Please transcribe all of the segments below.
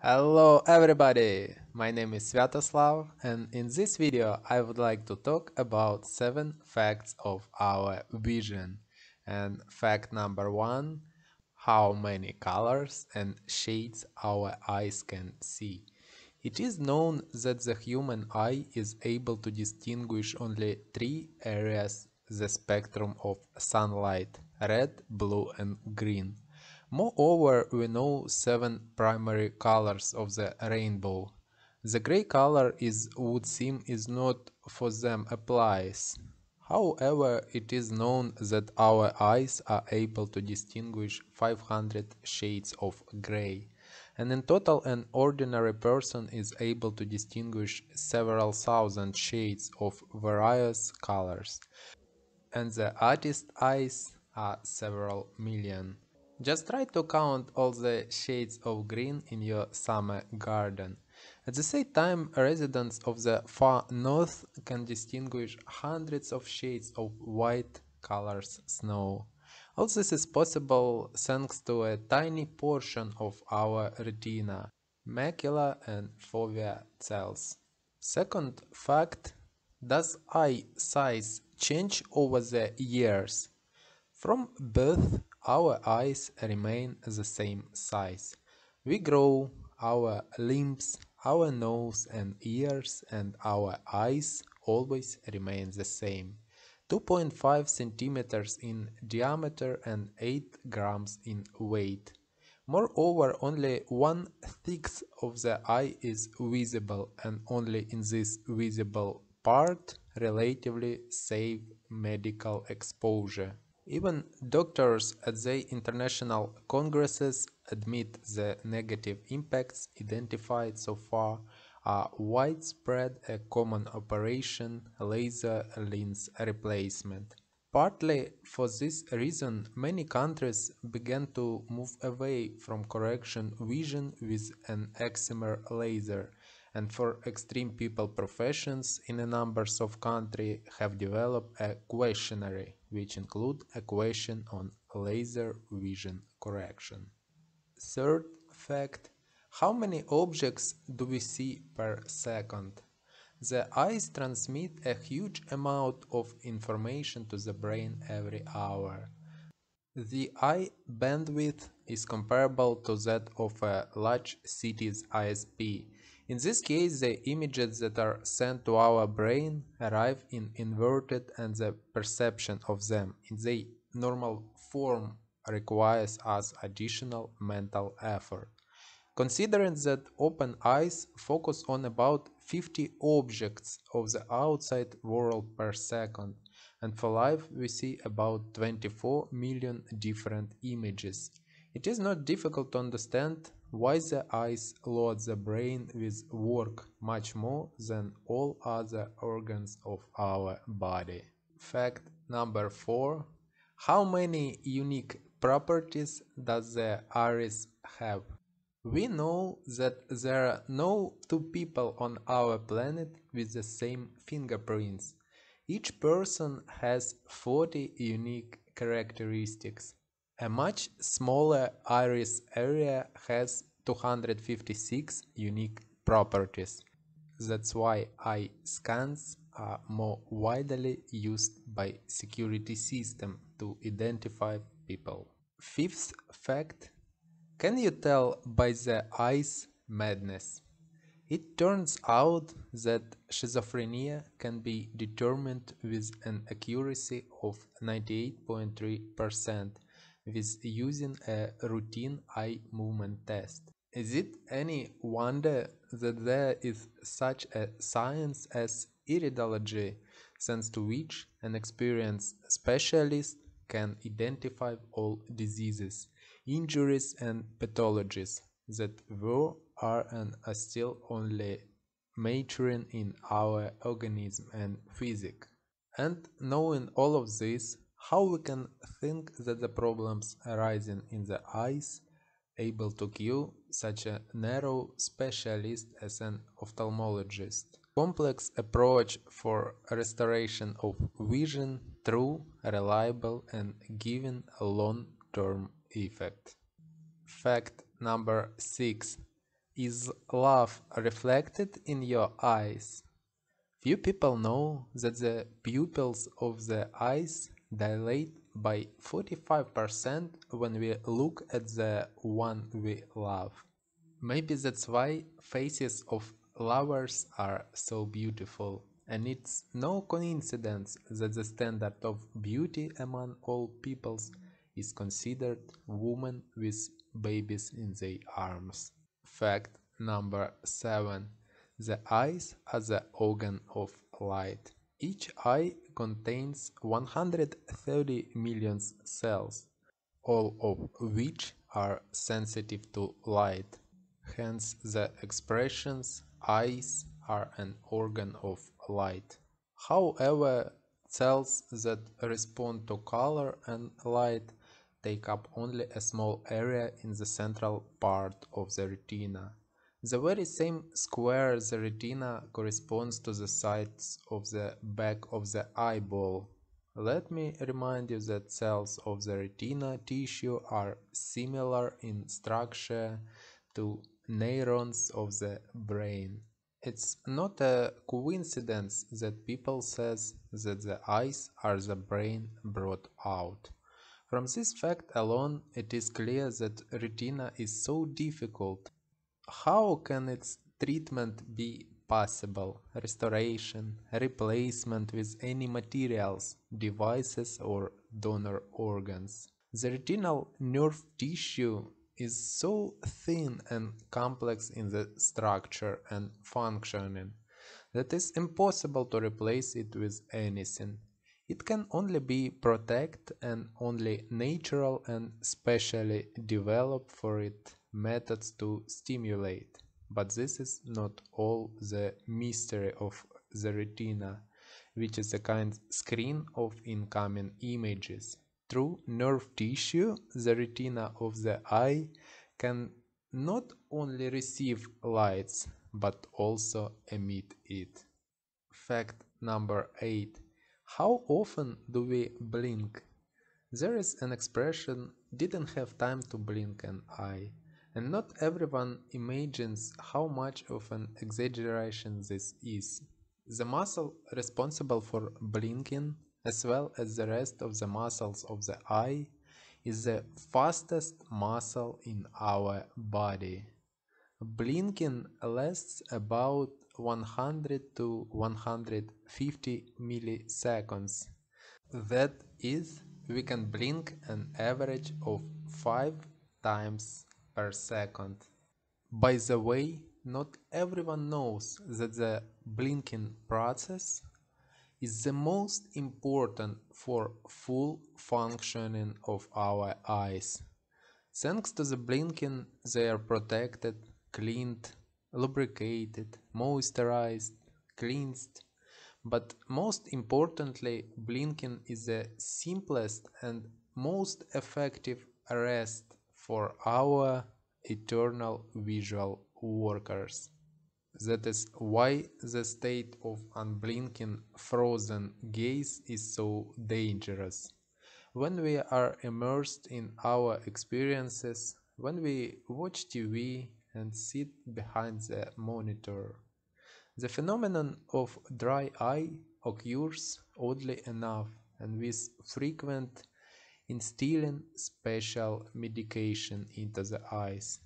Hello everybody, my name is Sviatoslav, and in this video I would like to talk about 7 facts of our vision. And fact number 1, how many colors and shades our eyes can see. It is known that the human eye is able to distinguish only 3 areas of the spectrum of sunlight: red, blue and green. Moreover, we know 7 primary colors of the rainbow. The grey color is would seem is not for them applies. However, it is known that our eyes are able to distinguish 500 shades of grey. And in total, an ordinary person is able to distinguish several thousand shades of various colors. And the artist's eyes are several million. Just try to count all the shades of green in your summer garden. At the same time, residents of the far north can distinguish hundreds of shades of white colors snow. All this is possible thanks to a tiny portion of our retina, macula and fovea cells. Second fact, does eye size change over the years? From birth, our eyes remain the same size. We grow our limbs, our nose and ears, and our eyes always remain the same. 2.5 centimeters in diameter and 8 grams in weight. Moreover, only 1/6 of the eye is visible, and only in this visible part relatively safe medical exposure. Even doctors at the international congresses admit the negative impacts identified so far are widespread, a common operation, laser lens replacement. Partly for this reason, many countries began to move away from correction vision with an excimer laser, and for extreme people professions in a number of countries have developed a questionnaire, which include a question on laser vision correction. Third fact, how many objects do we see per second? The eyes transmit a huge amount of information to the brain every hour. The eye bandwidth is comparable to that of a large city's ISP. In this case, the images that are sent to our brain arrive in inverted, and the perception of them in their normal form requires us additional mental effort. Considering that open eyes focus on about 50 objects of the outside world per second, and for life we see about 24 million different images, it is not difficult to understand why the eyes load the brain with work much more than all other organs of our body. Fact number 4. How many unique properties does the iris have? We know that there are no two people on our planet with the same fingerprints. Each person has 40 unique characteristics. A much smaller iris area has 256 unique properties. That's why eye scans are more widely used by security system to identify people. Fifth fact, can you tell by the eyes madness? It turns out that schizophrenia can be determined with an accuracy of 98.3%. with using a routine eye movement test. Is it any wonder that there is such a science as iridology, thanks to which an experienced specialist can identify all diseases, injuries and pathologies that were, are and are still only maturing in our organism and physique. And knowing all of this, how we can think that the problems arising in the eyes able to cure such a narrow specialist as an ophthalmologist? Complex approach for restoration of vision through reliable and giving long-term effect. Fact number 6. is love reflected in your eyes? Few people know that the pupils of the eyes dilate by 45% when we look at the one we love. Maybe that's why faces of lovers are so beautiful, and it's no coincidence that the standard of beauty among all peoples is considered women with babies in their arms. Fact number 7. The eyes are the organ of light. Each eye contains 130 million cells, all of which are sensitive to light. Hence the expressions eyes are an organ of light. However, cells that respond to color and light take up only a small area in the central part of the retina. The very same square the retina corresponds to the sides of the back of the eyeball. Let me remind you that cells of the retina tissue are similar in structure to neurons of the brain. It's not a coincidence that people say that the eyes are the brain brought out. From this fact alone, it is clear that retina is so difficult. How can its treatment be possible? Restoration, replacement with any materials, devices or donor organs. The retinal nerve tissue is so thin and complex in the structure and functioning that it's impossible to replace it with anything. It can only be protected and only natural and specially developed for it methods to stimulate. But this is not all the mystery of the retina, which is a kind of screen of incoming images. Through nerve tissue, the retina of the eye can not only receive lights, but also emit it. Fact number 8. How often do we blink? There is an expression "didn't have time to blink an eye," and not everyone imagines how much of an exaggeration this is. The muscle responsible for blinking, as well as the rest of the muscles of the eye, is the fastest muscle in our body. Blinking lasts about 100 to 150 milliseconds. That is, we can blink an average of 5 times per second. By the way, not everyone knows that the blinking process is the most important for full functioning of our eyes. Thanks to the blinking, they are protected, cleaned, lubricated, moisturized, cleansed. But most importantly, blinking is the simplest and most effective rest for our eternal visual workers. That is why the state of unblinking frozen gaze is so dangerous. When we are immersed in our experiences, when we watch TV and sit behind the monitor, the phenomenon of dry eye occurs oddly enough and with frequent instilling special medication into the eyes.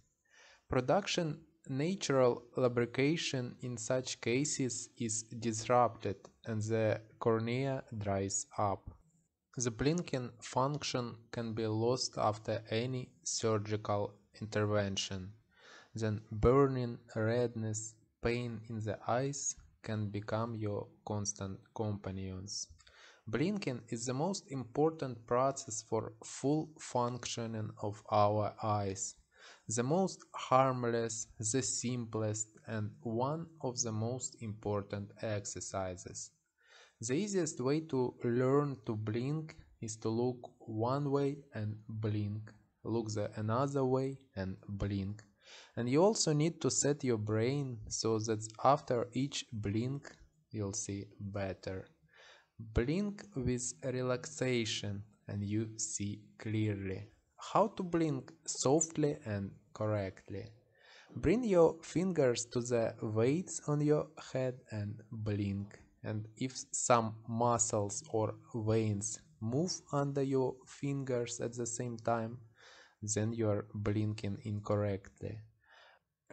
Production natural lubrication in such cases is disrupted and the cornea dries up. The blinking function can be lost after any surgical intervention. Then burning redness, pain in the eyes can become your constant companions. Blinking is the most important process for full functioning of our eyes. The most harmless, the simplest, and one of the most important exercises. The easiest way to learn to blink is to look one way and blink, look the another way and blink. And you also need to set your brain so that after each blink you'll see better. Blink with relaxation and you see clearly. How to blink softly and correctly. Bring your fingers to the weights on your head and blink. And if some muscles or veins move under your fingers at the same time, then you are blinking incorrectly.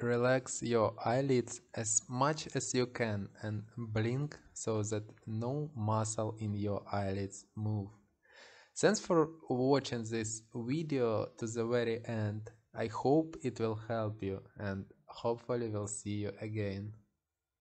Relax your eyelids as much as you can and blink so that no muscle in your eyelids move. Thanks for watching this video to the very end. I hope it will help you and hopefully we'll see you again.